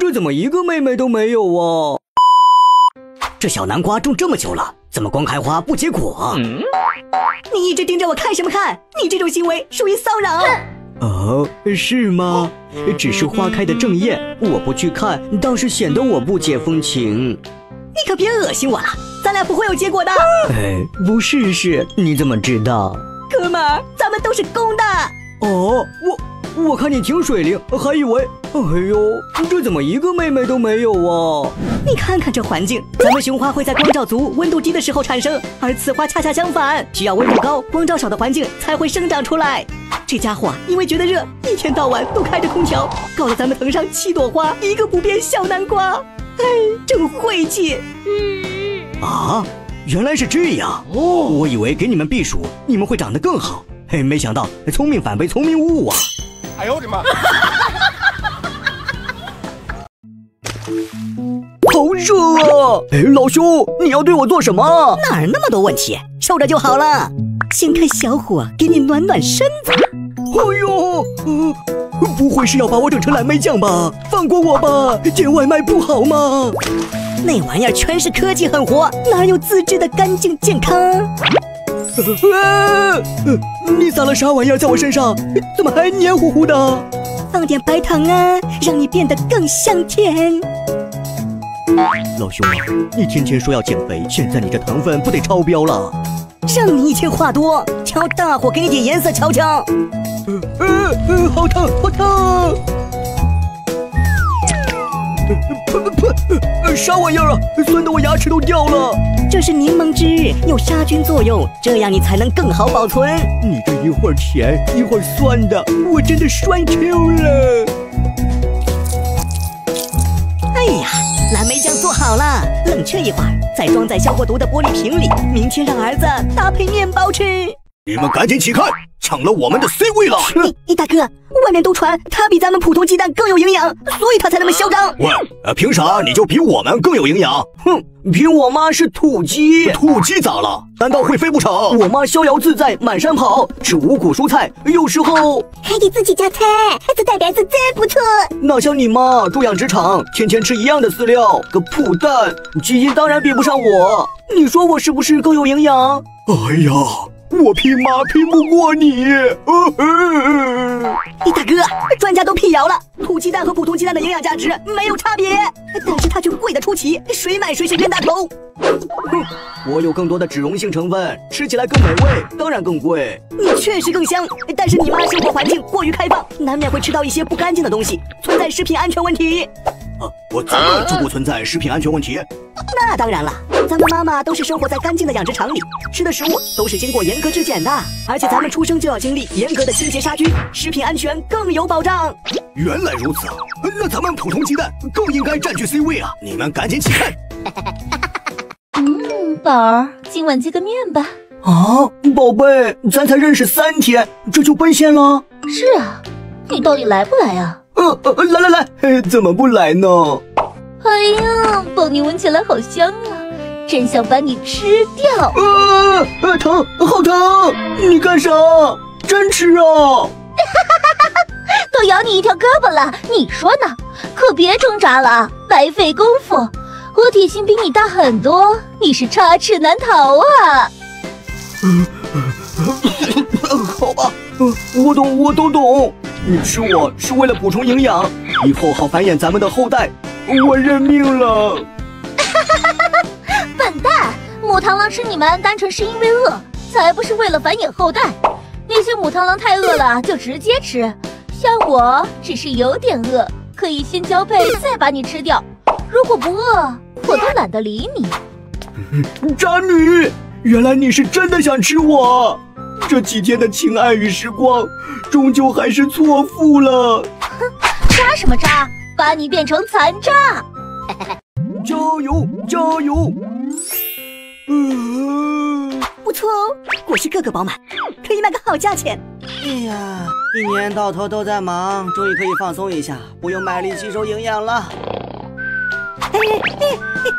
这怎么一个妹妹都没有啊？这小南瓜种这么久了，怎么光开花不结果啊？你一直盯着我看什么看？你这种行为属于骚扰。哦，是吗？只是花开的正艳，我不去看，倒是显得我不解风情。你可别恶心我了，咱俩不会有结果的。哎，不试试你怎么知道？哥们儿，咱们都是公的。哦，我看你挺水灵，还以为……哎呦，这怎么一个妹妹都没有啊？你看看这环境，咱们雄花会在光照足、温度低的时候产生，而雌花恰恰相反，需要温度高、光照少的环境才会生长出来。这家伙啊，因为觉得热，一天到晚都开着空调，搞得咱们藤上7朵花，一个不变小南瓜，哎，真晦气。啊，原来是这样哦！我以为给你们避暑，你们会长得更好，嘿，没想到聪明反被聪明误啊！哎呦我的妈！好热啊！哎，老兄，你要对我做什么？哪儿那么多问题，受着就好了。先看小火给你暖暖身子。哎呦，不会是要把我整成蓝莓酱吧？放过我吧，点外卖不好吗？那玩意儿全是科技狠活，哪有自制的干净健康？你撒了啥玩意儿在我身上？怎么还黏糊糊的？放点白糖啊，让你变得更香甜。老兄啊，你天天说要减肥，现在你这糖分不得超标了？让你一天话多，调大火给你点颜色瞧瞧。好烫，好烫！呸呸呸！啥玩意儿啊？酸得我牙齿都掉了。这是柠檬汁，有杀菌作用，这样你才能更好保存。你这一会儿甜一会儿酸的，我真的酸臭了。哎呀，蓝莓酱做好了，冷却一会儿，再装在消过毒的玻璃瓶里，明天让儿子搭配面包吃。你们赶紧起看，抢了我们的 C 位了！大哥，外面都传他比咱们普通鸡蛋更有营养，所以他才那么嚣张。喂，凭啥你就比我们更有营养？哼，凭我妈是土鸡。土鸡咋了？难道会飞不成？我妈逍遥自在，满山跑，吃五谷蔬菜，有时候还给自己加菜，这代表是真不错。哪像你妈猪养殖场，天天吃一样的饲料，个普蛋，基因当然比不上我。你说我是不是更有营养？哎呀！我拼妈拼不过你！大哥，专家都辟谣了，土鸡蛋和普通鸡蛋的营养价值没有差别，但是它却贵得出奇，谁买谁是冤大头。哼，我有更多的脂溶性成分，吃起来更美味，当然更贵。你确实更香，但是你妈生活环境过于开放，难免会吃到一些不干净的东西，存在食品安全问题。我怎么就不存在食品安全问题？那当然了，咱们妈妈都是生活在干净的养殖场里，吃的食物都是经过严格质检的，而且咱们出生就要经历严格的清洁杀菌，食品安全更有保障。原来如此啊，那咱们普通鸡蛋更应该占据 C 位啊！你们赶紧起看。宝儿，今晚见个面吧。啊，宝贝，咱才认识3天，这就奔现了？是啊，你到底来不来啊？来，怎么不来呢？哎呀，宝妮闻起来好香啊，真想把你吃掉！疼，好疼！你干啥？真吃啊！都咬你一条胳膊了，你说呢？可别挣扎了，白费功夫。我体型比你大很多，你是插翅难逃啊！好吧，我都懂。你吃我是为了补充营养，以后好繁衍咱们的后代，我认命了。笨蛋，母螳螂吃你们单纯是因为饿，才不是为了繁衍后代。那些母螳螂太饿了就直接吃，像我只是有点饿，可以先交配再把你吃掉。如果不饿，我都懒得理你。渣女，原来你是真的想吃我。这几天的情爱与时光，终究还是错付了。哼，渣什么渣？把你变成残渣！加油，加油！不错哦，果实个个饱满，可以卖个好价钱。哎呀，一年到头都在忙，终于可以放松一下，不用卖力吸收营养了。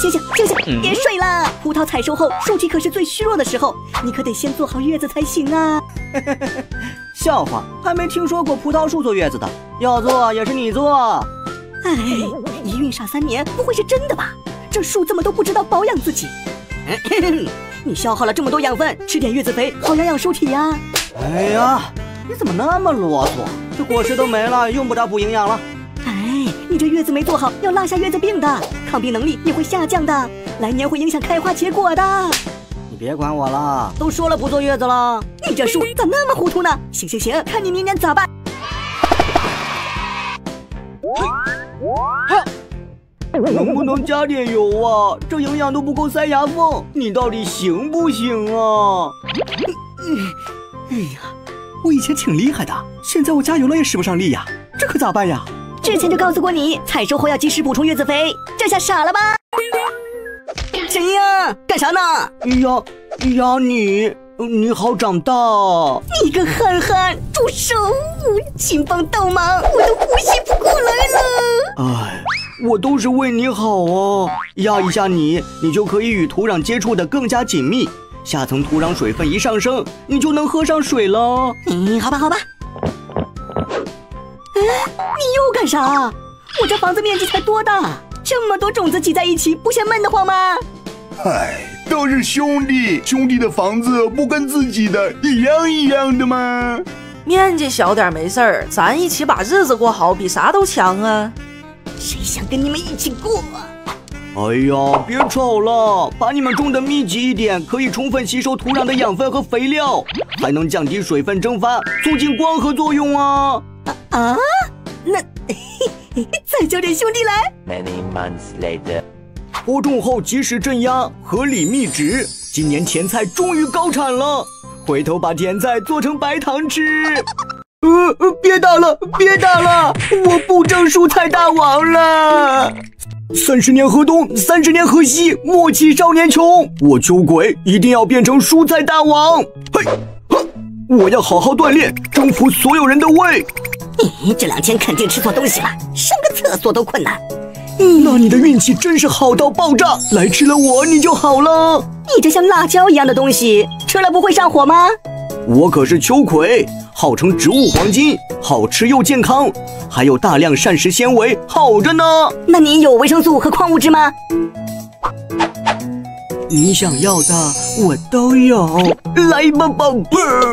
醒醒，别睡了！葡萄采收后，树体可是最虚弱的时候，你可得先做好月子才行啊！笑话，还没听说过葡萄树坐月子的，要做也是你做。哎，一孕傻3年，不会是真的吧？这树这么都不知道保养自己。你消耗了这么多养分，吃点月子肥，好养养身体呀。哎呀，你怎么那么啰嗦？这果实都没了，用不着补营养了。哎，你这月子没做好，要落下月子病的，抗病能力也会下降的，来年会影响开花结果的。 别管我了，都说了不坐月子了。你这树咋那么糊涂呢？行行行，看你明年咋办！能不能加点油啊？这营养都不够塞牙缝，你到底行不行啊？哎呀，我以前挺厉害的，现在我加油了也使不上力呀，这可咋办呀？之前就告诉过你，采收后要及时补充月子肥，这下傻了吧？ 谁呀？干啥呢？呀，你好长大、啊！你个憨憨，住手！秦帮倒忙，我都呼吸不过来了。哎，我都是为你好啊！压一下你，你就可以与土壤接触的更加紧密，下层土壤水分一上升，你就能喝上水了。嗯，好吧，好吧。哎，你又干啥？我这房子面积才多大？ 这么多种子挤在一起，不嫌闷得慌吗？嗨，都是兄弟，兄弟的房子不跟自己的一样一样的吗？面积小点没事儿，咱一起把日子过好，比啥都强啊！谁想跟你们一起过？哎呀，别吵了，把你们种的密集一点，可以充分吸收土壤的养分和肥料，还能降低水分蒸发，促进光合作用啊！啊？那。 再叫点兄弟来。Many months later， 播种后及时镇压，合理密植。今年甜菜终于高产了，回头把甜菜做成白糖吃。别打了，别打了，我不争蔬菜大王了。30年河东，30年河西，莫欺少年穷。我秋鬼一定要变成蔬菜大王。嘿，我要好好锻炼，征服所有人的胃。 这2天肯定吃错东西了，上个厕所都困难。那你的运气真是好到爆炸，来吃了我你就好了。你这像辣椒一样的东西，吃了不会上火吗？我可是秋葵，号称植物黄金，好吃又健康，还有大量膳食纤维，好着呢。那你有维生素和矿物质吗？你想要的我都有，来吧，宝贝儿。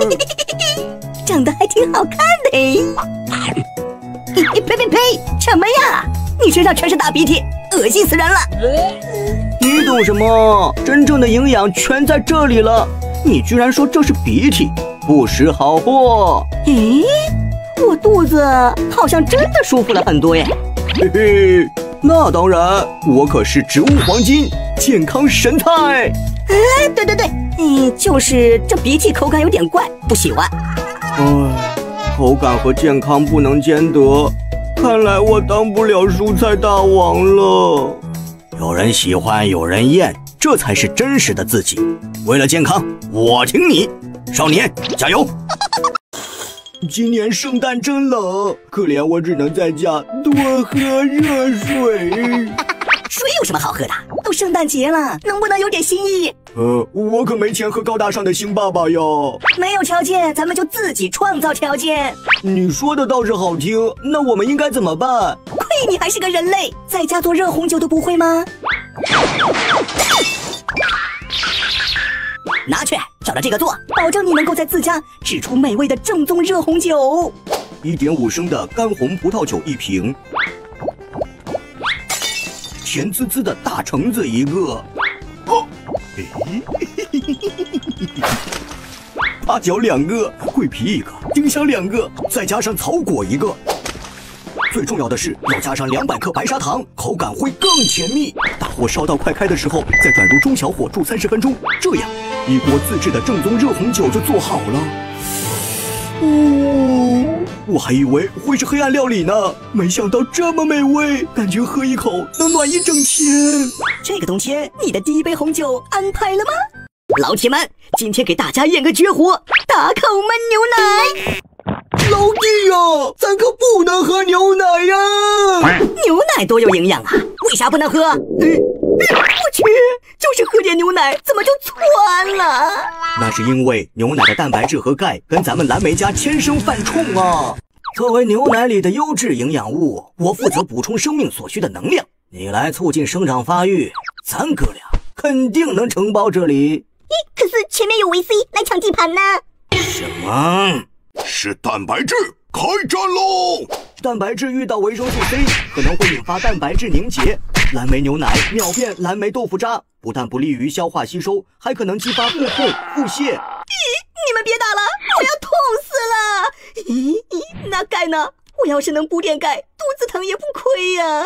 长得还挺好看的哎！呸！什么呀？你身上全是大鼻涕，恶心死人了！你懂什么？真正的营养全在这里了。你居然说这是鼻涕，不识好货！咦，我肚子好像真的舒服了很多耶！嘿嘿，那当然，我可是植物黄金，健康神菜。哎，对，就是这鼻涕口感有点怪，不喜欢。 口感和健康不能兼得，看来我当不了蔬菜大王了。有人喜欢，有人厌，这才是真实的自己。为了健康，我挺你，少年加油！今年圣诞真冷，可怜我只能在家多喝热水。水有什么好喝的？都圣诞节了，能不能有点新意？ 我可没钱喝高大上的星爸爸哟。没有条件，咱们就自己创造条件。你说的倒是好听，那我们应该怎么办？亏你还是个人类，在家做热红酒都不会吗？拿去，照着这个做，保证你能够在自家制出美味的正宗热红酒。1.5升的干红葡萄酒1瓶，甜滋滋的大橙子1个。 八角2个，桂皮1个，丁香2个，再加上草果1个。最重要的是要加上200克白砂糖，口感会更甜蜜。大火烧到快开的时候，再转入中小火煮30分钟，这样一锅自制的正宗热红酒就做好了。哦，我还以为会是黑暗料理呢，没想到这么美味，感觉喝一口能暖一整天。 这个冬天，你的第1杯红酒安排了吗？老铁们，今天给大家验个绝活，打口焖牛奶。老弟呀，咱可不能喝牛奶呀！牛奶多有营养啊，为啥不能喝？我去，就是喝点牛奶，怎么就窜了？那是因为牛奶的蛋白质和钙跟咱们蓝莓家天生犯冲啊。作为牛奶里的优质营养物，我负责补充生命所需的能量，你来促进生长发育，咱哥俩肯定能承包这里。咦，可是前面有维 C 来抢地盘呢。什么？是蛋白质，开战喽！蛋白质遇到维生素 C， 可能会引发蛋白质凝结。 蓝莓牛奶、秒变蓝莓豆腐渣，不但不利于消化吸收，还可能激发腹痛、腹泻。你们别打了，我要痛死了！那钙呢？我要是能补点钙，肚子疼也不亏呀。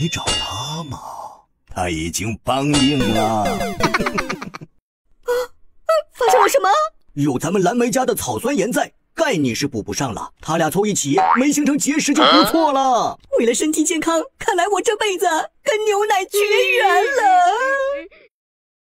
你找他嘛，他已经帮硬了。发生了什么？有咱们蓝莓家的草酸盐在。 钙你是补不上了，他俩凑一起没形成结石就不错了。为了身体健康，看来我这辈子跟牛奶绝缘了。